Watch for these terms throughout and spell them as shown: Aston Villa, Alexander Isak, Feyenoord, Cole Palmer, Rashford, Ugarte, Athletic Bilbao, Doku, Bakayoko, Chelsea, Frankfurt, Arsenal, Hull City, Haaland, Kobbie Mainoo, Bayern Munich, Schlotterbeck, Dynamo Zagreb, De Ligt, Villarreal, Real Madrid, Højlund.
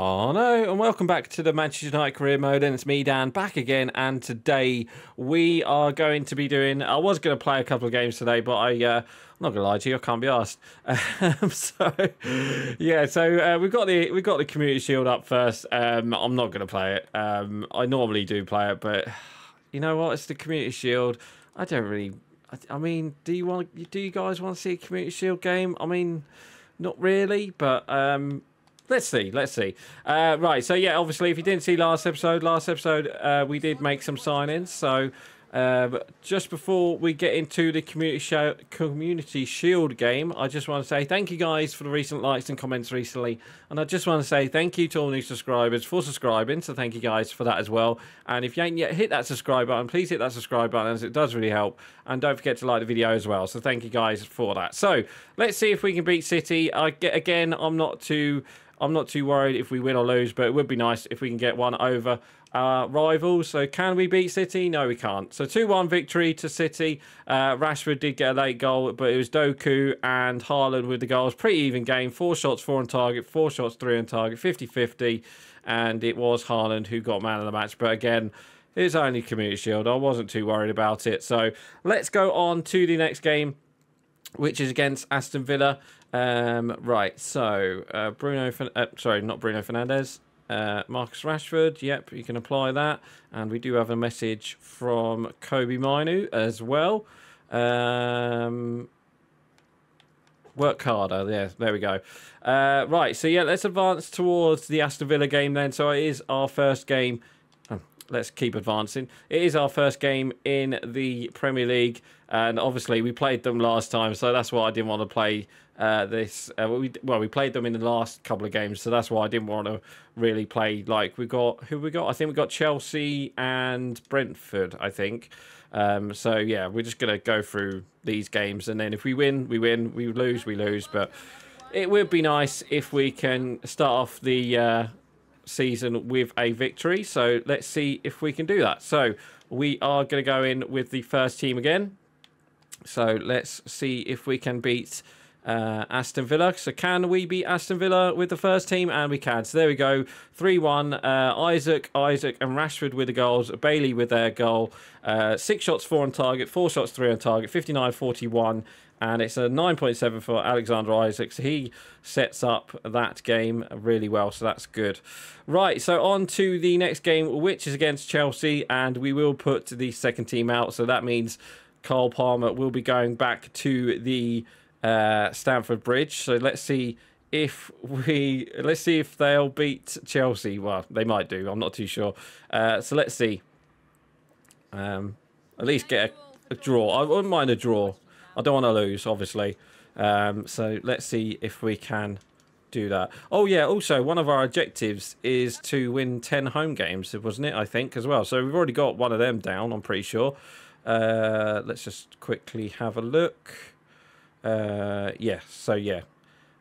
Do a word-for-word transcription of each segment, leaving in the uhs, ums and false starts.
Oh no, and welcome back to the Manchester United Career Mode, and it's me, Dan, back again, and today we are going to be doing, I was going to play a couple of games today, but I, uh, I'm not going to lie to you, I can't be arsed. Um, so, yeah, so uh, we've got the we've got the Community Shield up first. um, I'm not going to play it, um, I normally do play it, but you know what, it's the Community Shield, I don't really, I, I mean, do you, want, do you guys want to see a Community Shield game? I mean, not really, but... Um, Let's see, let's see. Uh, right, so yeah, obviously, if you didn't see last episode, last episode uh, we did make some sign-ins. So uh, just before we get into the community show, Community Shield game, I just want to say thank you guys for the recent likes and comments recently. And I just want to say thank you to all new subscribers for subscribing. So thank you guys for that as well. And if you ain't yet hit that subscribe button, please hit that subscribe button, as it does really help. And don't forget to like the video as well. So thank you guys for that. So let's see if we can beat City. I get, again, I'm not too... I'm not too worried if we win or lose, but it would be nice if we can get one over our rivals. So can we beat City? No, we can't. So two one victory to City. Uh, Rashford did get a late goal, but it was Doku and Haaland with the goals. Pretty even game. Four shots, four on target. Four shots, three on target. fifty fifty. And it was Haaland who got man of the match. But again... it's only Community Shield. I wasn't too worried about it. So let's go on to the next game, which is against Aston Villa. Um, right, so uh, Bruno... Uh, sorry, not Bruno Fernandes. Uh, Marcus Rashford. Yep, you can apply that. And we do have a message from Kobbie Mainoo as well. Um... Work harder, yeah, there we go. Uh, right, so yeah, let's advance towards the Aston Villa game then. So it is our first game... Let's keep advancing. It is our first game in the Premier League, and obviously we played them last time, so that's why I didn't want to play uh, this. Uh, we, well, we played them in the last couple of games, so that's why I didn't want to really play. Like we got who we got. I think we got Chelsea and Brentford. I think. Um, so yeah, we're just gonna go through these games, and then if we win, we win. We lose, we lose. But it would be nice if we can start off the. Uh, season with a victory, so let's see if we can do that. So we are going to go in with the first team again, so let's see if we can beat uh, Aston Villa. So can we beat Aston Villa with the first team? And we can. So there we go, three one. uh, Isak Isak and Rashford with the goals, Bailey with their goal, uh, six shots, four on target, four shots, three on target, fifty-nine forty-one. And it's a nine point seven for Alexander Isak. So he sets up that game really well. So that's good. Right, so on to the next game, which is against Chelsea. And we will put the second team out. So that means Cole Palmer will be going back to the uh, Stamford Bridge. So let's see if we... Let's see if they'll beat Chelsea. Well, they might do. I'm not too sure. Uh, so let's see. Um, at least get a, a draw. I wouldn't mind a draw. I don't want to lose, obviously. Um, so let's see if we can do that. Oh, yeah, also, one of our objectives is to win ten home games, wasn't it, I think, as well. So we've already got one of them down, I'm pretty sure. Uh, let's just quickly have a look. Uh, yeah, so, yeah.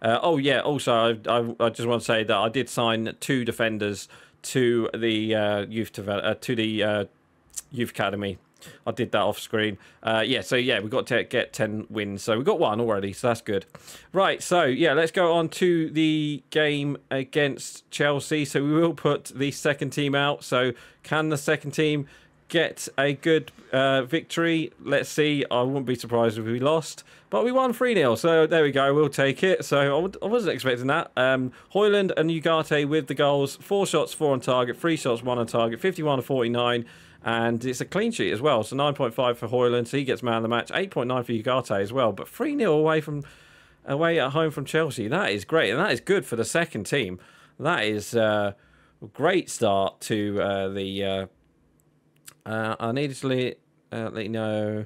Uh, oh, yeah, also, I, I, I just want to say that I did sign two defenders to the uh, youth develop, uh, to the uh, youth academy. I did that off screen. Uh, yeah, so yeah, we've got to get ten wins. So we've got one already, so that's good. Right, so yeah, let's go on to the game against Chelsea. So we will put the second team out. So can the second team get a good uh, victory? Let's see. I wouldn't be surprised if we lost. But we won three nil, so there we go. We'll take it. So I, would, I wasn't expecting that. Um, Højlund and Ugarte with the goals. Four shots, four on target. Three shots, one on target. fifty-one to forty-nine. And it's a clean sheet as well. So nine point five for Højlund. So he gets man of the match. eight point nine for Ugarte as well. But three nil away from away at home from Chelsea. That is great. And that is good for the second team. That is uh, a great start to uh, the... Uh, uh, I needed to let, uh, let you know...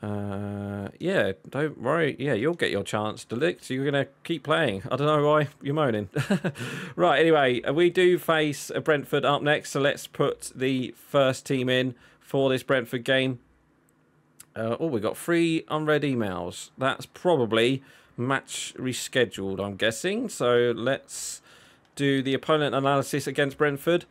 Uh, yeah, don't worry. Yeah, you'll get your chance, De Ligt. So you're going to keep playing. I don't know why you're moaning. Right, anyway, we do face Brentford up next. So let's put the first team in for this Brentford game. Uh, oh, we got three unread emails. That's probably match rescheduled, I'm guessing. So let's do the opponent analysis against Brentford.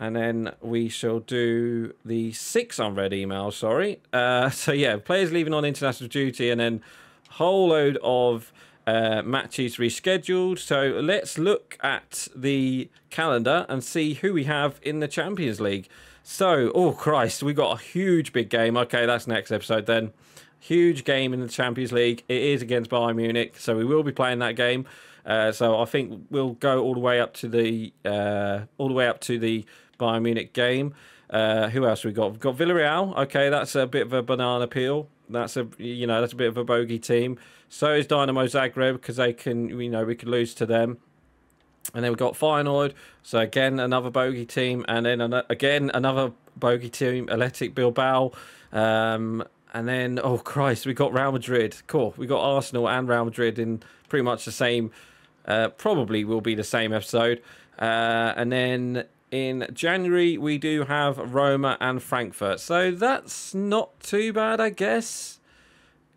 And then we shall do the six unread emails, sorry. Uh, so, yeah, players leaving on international duty, and then a whole load of uh, matches rescheduled. So let's look at the calendar and see who we have in the Champions League. So, oh Christ, we got a huge big game. Okay, that's next episode then. Huge game in the Champions League. It is against Bayern Munich, so we will be playing that game. Uh, so I think we'll go all the way up to the uh, all the way up to the Bayern Munich game. Uh, who else we got? We've got Villarreal. Okay, that's a bit of a banana peel. That's a you know that's a bit of a bogey team. So is Dynamo Zagreb, because they can you know we could lose to them. And then we've got Feyenoord. So again another bogey team, and then an again another bogey team. Athletic Bilbao. Um, And then, oh Christ, we got Real Madrid. Cool, we got Arsenal and Real Madrid in pretty much the same, uh, probably will be the same episode. Uh, and then in January, we do have Roma and Frankfurt. So that's not too bad, I guess.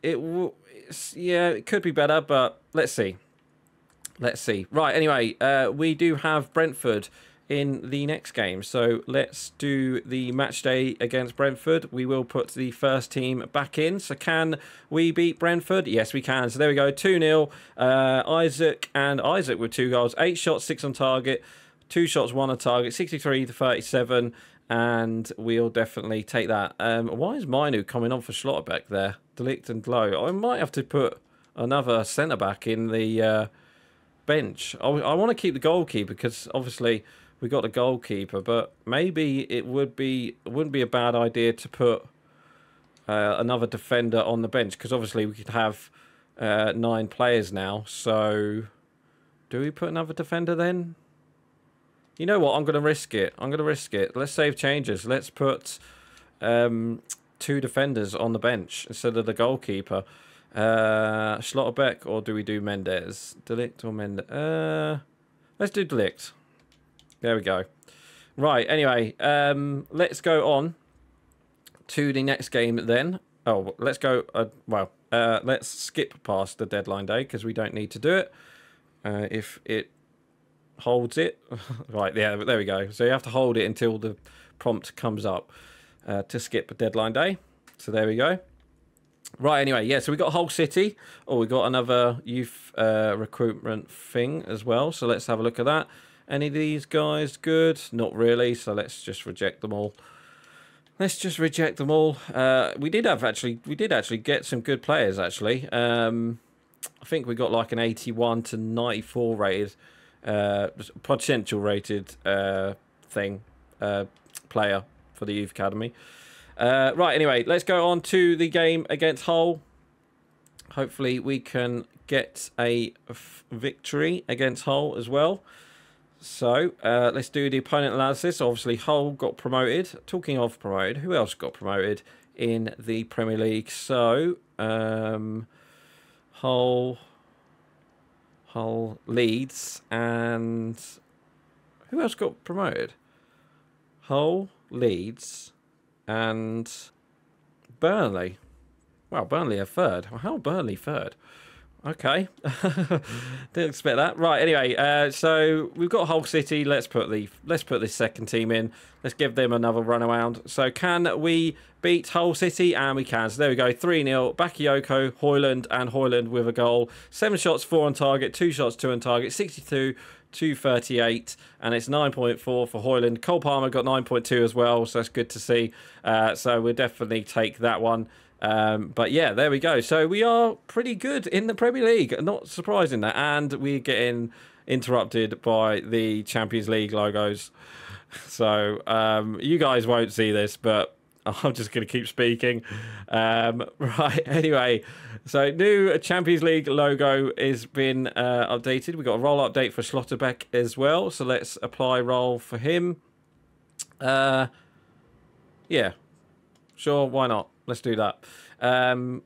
It w it's, yeah, it could be better, but let's see. Let's see. Right, anyway, uh, we do have Brentford in the next game, so let's do the match day against Brentford. We will put the first team back in. So can we beat Brentford? Yes, we can. So there we go, two nil. uh Isak and Isak with two goals, eight shots, six on target, two shots, one on target, sixty-three to thirty-seven, and we'll definitely take that. Um why is Mainoo coming on for Schlotterbeck there? De Ligt and Low. I might have to put another centre back in the uh bench. I, I want to keep the goalkeeper, because obviously we got a goalkeeper, but maybe it would be wouldn't be a bad idea to put uh, another defender on the bench, because obviously we could have uh, nine players now. So do we put another defender then? You know what? I'm going to risk it. I'm going to risk it. Let's save changes. Let's put um, two defenders on the bench instead of the goalkeeper. Uh, Schlotterbeck, or do we do Mendes? De Ligt or Mendes? Uh, let's do De Ligt. There we go. Right, anyway, um, let's go on to the next game then. Oh, let's go, uh, well, uh, let's skip past the deadline day, because we don't need to do it. Uh, if it holds it. Right, yeah, there we go. So you have to hold it until the prompt comes up uh, to skip deadline day. So there we go. Right, anyway, yeah, so we got Hull City. Oh, we got another youth uh, recruitment thing as well. So let's have a look at that. Any of these guys good? Not really, so let's just reject them all. Let's just reject them all. Uh, we did have actually, we did actually get some good players, actually. Um, I think we got like an eighty-one to ninety-four rated, uh, potential rated uh, thing, uh, player for the Youth Academy. Uh, right, anyway, let's go on to the game against Hull. Hopefully we can get a f victory against Hull as well. So uh, let's do the opponent analysis. Obviously, Hull got promoted. Talking of promoted, who else got promoted in the Premier League? So um, Hull, Hull, Leeds, and who else got promoted? Hull, Leeds, and Burnley. Wow, Burnley are third. How Burnley third? Okay, didn't expect that. Right, anyway, uh, so we've got Hull City. Let's put the let's put this second team in. Let's give them another run around. So can we beat Hull City? And we can. So there we go, three nil. Bakayoko, Højlund, and Højlund with a goal. Seven shots, four on target. Two shots, two on target. sixty-two to thirty-eight, and it's nine point four for Højlund. Cole Palmer got nine point two as well, so that's good to see. Uh, so we'll definitely take that one. Um, but yeah, there we go. So we are pretty good in the Premier League. Not surprising that. And we're getting interrupted by the Champions League logos. So um, you guys won't see this, but I'm just going to keep speaking. Um, right, anyway. So new Champions League logo has been uh, updated. We've got a role update for Schlotterbeck as well. So let's apply role for him. Uh, yeah, sure, why not? Let's do that. Um,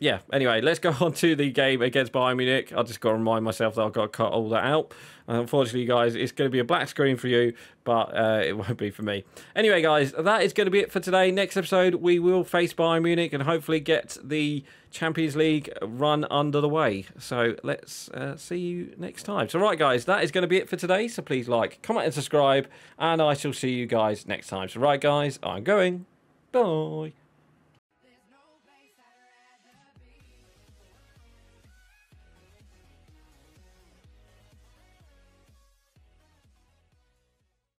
yeah, anyway, let's go on to the game against Bayern Munich. I just got to remind myself that I've got to cut all that out. And unfortunately, guys, it's going to be a black screen for you, but uh, it won't be for me. Anyway, guys, that is going to be it for today. Next episode, we will face Bayern Munich and hopefully get the Champions League run under the way. So let's uh, see you next time. So, right, guys, that is going to be it for today. So please like, comment, and subscribe, and I shall see you guys next time. So, right, guys, I'm going. Bye.